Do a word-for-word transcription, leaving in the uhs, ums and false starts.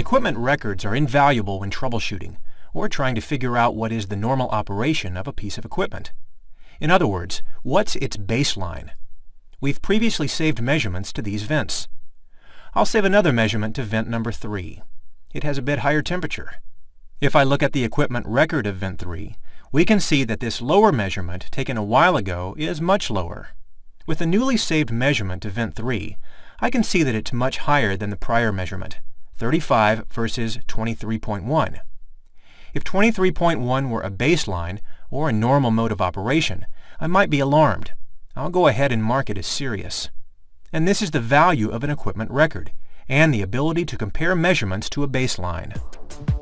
Equipment records are invaluable when troubleshooting or trying to figure out what is the normal operation of a piece of equipment. In other words, what's its baseline? We've previously saved measurements to these vents. I'll save another measurement to vent number three. It has a bit higher temperature. If I look at the equipment record of vent three, we can see that this lower measurement taken a while ago is much lower. With the newly saved measurement to vent three, I can see that it's much higher than the prior measurement, thirty-five versus twenty-three point one. If twenty-three point one were a baseline or a normal mode of operation, I might be alarmed. I'll go ahead and mark it as serious. And this is the value of an equipment record and the ability to compare measurements to a baseline.